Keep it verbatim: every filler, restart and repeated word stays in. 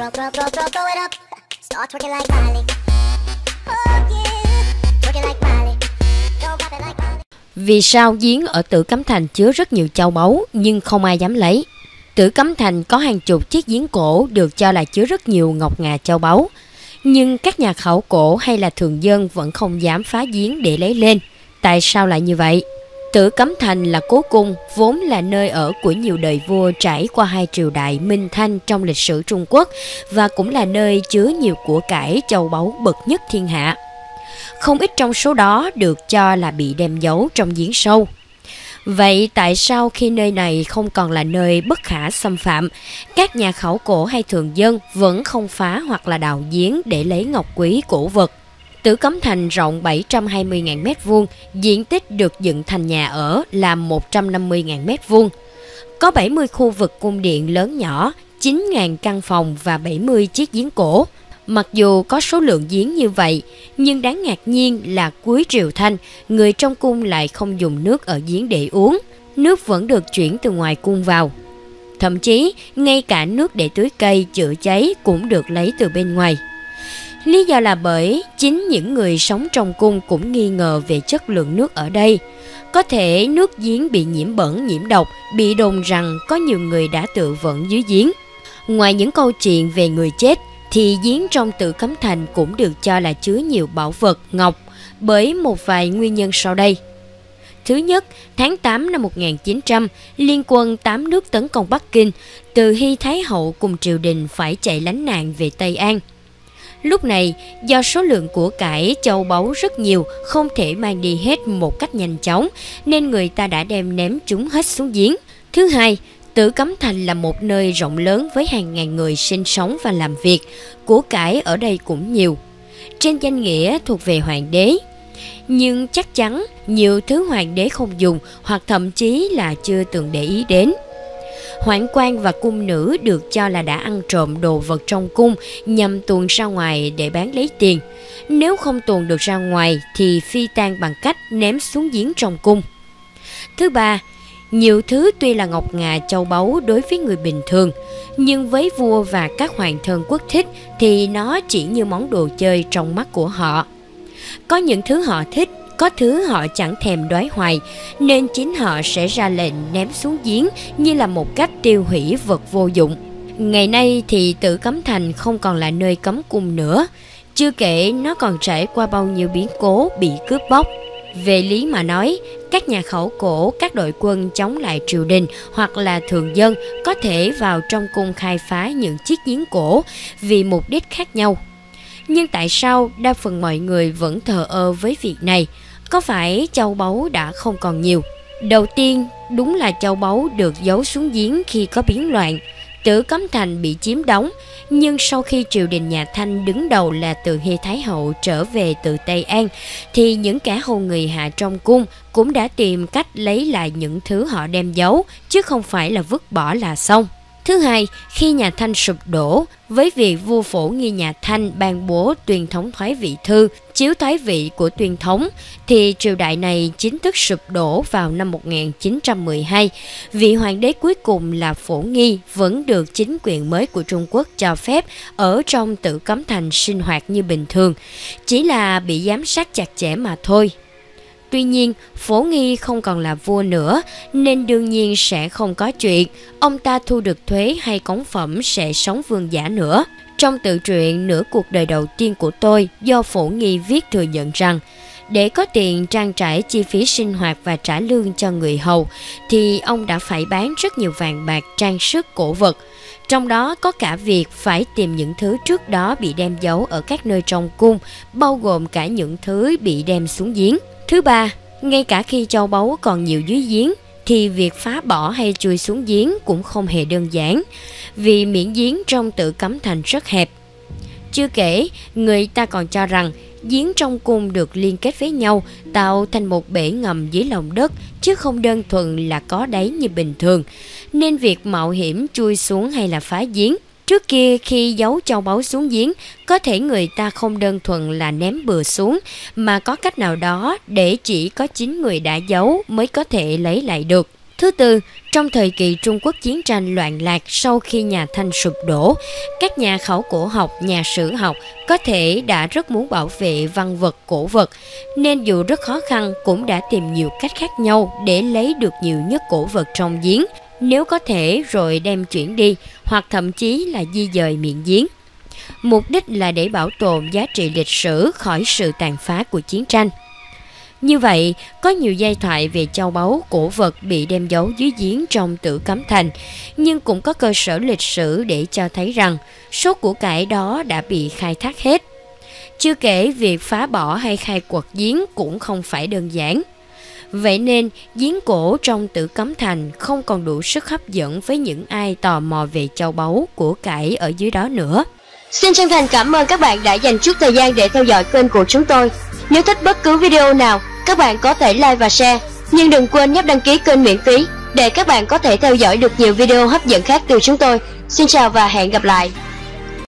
Throw, throw, throw, throw, throw it up. Start twerking like Miley. Oh yeah, twerking like Miley. Don't got it like Miley. Vì sao giếng ở Tử Cấm Thành chứa rất nhiều châu báu nhưng không ai dám lấy? Tử Cấm Thành có hàng chục chiếc giếng cổ được cho là chứa rất nhiều ngọc ngà châu báu, nhưng các nhà khảo cổ hay là thường dân vẫn không dám phá giếng để lấy lên. Tại sao lại như vậy? Tử Cấm Thành là cố cung, vốn là nơi ở của nhiều đời vua trải qua hai triều đại Minh Thanh trong lịch sử Trung Quốc và cũng là nơi chứa nhiều của cải châu báu bậc nhất thiên hạ. Không ít trong số đó được cho là bị đem giấu trong giếng sâu. Vậy tại sao khi nơi này không còn là nơi bất khả xâm phạm, các nhà khảo cổ hay thường dân vẫn không phá hoặc là đào giếng để lấy ngọc quý cổ vật? Tử Cấm Thành rộng bảy trăm hai mươi nghìn mét vuông, diện tích được dựng thành nhà ở là một trăm năm mươi nghìn mét vuông. Có bảy mươi khu vực cung điện lớn nhỏ, chín nghìn căn phòng và bảy mươi chiếc giếng cổ. Mặc dù có số lượng giếng như vậy, nhưng đáng ngạc nhiên là cuối triều Thanh, người trong cung lại không dùng nước ở giếng để uống, nước vẫn được chuyển từ ngoài cung vào. Thậm chí, ngay cả nước để tưới cây, chữa cháy cũng được lấy từ bên ngoài. Lý do là bởi chính những người sống trong cung cũng nghi ngờ về chất lượng nước ở đây. Có thể nước giếng bị nhiễm bẩn, nhiễm độc, bị đồn rằng có nhiều người đã tự vẫn dưới giếng. Ngoài những câu chuyện về người chết, thì giếng trong Tử Cấm Thành cũng được cho là chứa nhiều bảo vật ngọc bởi một vài nguyên nhân sau đây. Thứ nhất, tháng tám năm một nghìn chín trăm, liên quân tám nước tấn công Bắc Kinh, Từ Hy Thái hậu cùng triều đình phải chạy lánh nạn về Tây An. Lúc này, do số lượng của cải châu báu rất nhiều, không thể mang đi hết một cách nhanh chóng, nên người ta đã đem ném chúng hết xuống giếng. Thứ hai, Tử Cấm Thành là một nơi rộng lớn với hàng ngàn người sinh sống và làm việc, của cải ở đây cũng nhiều. Trên danh nghĩa thuộc về hoàng đế, nhưng chắc chắn nhiều thứ hoàng đế không dùng hoặc thậm chí là chưa từng để ý đến. Hoạn quan và cung nữ được cho là đã ăn trộm đồ vật trong cung nhằm tuồn ra ngoài để bán lấy tiền. Nếu không tuồn được ra ngoài thì phi tang bằng cách ném xuống giếng trong cung. Thứ ba, nhiều thứ tuy là ngọc ngà châu báu đối với người bình thường, nhưng với vua và các hoàng thân quốc thích thì nó chỉ như món đồ chơi trong mắt của họ. Có những thứ họ thích, có thứ họ chẳng thèm đoái hoài, nên chính họ sẽ ra lệnh ném xuống giếng như là một cách tiêu hủy vật vô dụng. Ngày nay thì Tử Cấm Thành không còn là nơi cấm cung nữa, chưa kể nó còn trải qua bao nhiêu biến cố bị cướp bóc. Về lý mà nói, các nhà khảo cổ, các đội quân chống lại triều đình hoặc là thường dân có thể vào trong cung khai phá những chiếc giếng cổ vì mục đích khác nhau. Nhưng tại sao đa phần mọi người vẫn thờ ơ với việc này? Có phải châu báu đã không còn nhiều? Đầu tiên, đúng là châu báu được giấu xuống giếng khi có biến loạn. Tử Cấm Thành bị chiếm đóng, nhưng sau khi triều đình nhà Thanh đứng đầu là Từ Hy Thái hậu trở về từ Tây An, thì những kẻ hầu người hạ trong cung cũng đã tìm cách lấy lại những thứ họ đem giấu, chứ không phải là vứt bỏ là xong. Thứ hai, khi nhà Thanh sụp đổ, với việc vua Phổ Nghi nhà Thanh ban bố tuyên thống thoái vị thư, chiếu thoái vị của tuyên thống, thì triều đại này chính thức sụp đổ vào năm một nghìn chín trăm mười hai. Vị hoàng đế cuối cùng là Phổ Nghi vẫn được chính quyền mới của Trung Quốc cho phép ở trong Tử Cấm Thành sinh hoạt như bình thường, chỉ là bị giám sát chặt chẽ mà thôi. Tuy nhiên, Phổ Nghi không còn là vua nữa, nên đương nhiên sẽ không có chuyện ông ta thu được thuế hay cống phẩm sẽ sống vương giả nữa. Trong tự truyện Nửa cuộc đời đầu tiên của tôi do Phổ Nghi viết thừa nhận rằng, để có tiền trang trải chi phí sinh hoạt và trả lương cho người hầu, thì ông đã phải bán rất nhiều vàng bạc trang sức cổ vật. Trong đó có cả việc phải tìm những thứ trước đó bị đem giấu ở các nơi trong cung, bao gồm cả những thứ bị đem xuống giếng. Thứ ba, ngay cả khi châu báu còn nhiều dưới giếng, thì việc phá bỏ hay chui xuống giếng cũng không hề đơn giản, vì miệng giếng trong Tử Cấm Thành rất hẹp. Chưa kể, người ta còn cho rằng giếng trong cung được liên kết với nhau, tạo thành một bể ngầm dưới lòng đất, chứ không đơn thuần là có đáy như bình thường, nên việc mạo hiểm chui xuống hay là phá giếng. Trước kia khi giấu châu báu xuống giếng, có thể người ta không đơn thuần là ném bừa xuống, mà có cách nào đó để chỉ có chính người đã giấu mới có thể lấy lại được. Thứ tư, trong thời kỳ Trung Quốc chiến tranh loạn lạc sau khi nhà Thanh sụp đổ, các nhà khảo cổ học, nhà sử học có thể đã rất muốn bảo vệ văn vật cổ vật, nên dù rất khó khăn cũng đã tìm nhiều cách khác nhau để lấy được nhiều nhất cổ vật trong giếng, nếu có thể rồi đem chuyển đi hoặc thậm chí là di dời miệng giếng. Mục đích là để bảo tồn giá trị lịch sử khỏi sự tàn phá của chiến tranh. Như vậy, có nhiều giai thoại về châu báu, cổ vật bị đem giấu dưới giếng trong Tử Cấm Thành, nhưng cũng có cơ sở lịch sử để cho thấy rằng số của cải đó đã bị khai thác hết. Chưa kể việc phá bỏ hay khai quật giếng cũng không phải đơn giản. Vậy nên, giếng cổ trong Tử Cấm Thành không còn đủ sức hấp dẫn với những ai tò mò về châu báu, của cải ở dưới đó nữa. Xin chân thành cảm ơn các bạn đã dành chút thời gian để theo dõi kênh của chúng tôi. Nếu thích bất cứ video nào, các bạn có thể like và share. Nhưng đừng quên nhấp đăng ký kênh miễn phí để các bạn có thể theo dõi được nhiều video hấp dẫn khác từ chúng tôi. Xin chào và hẹn gặp lại!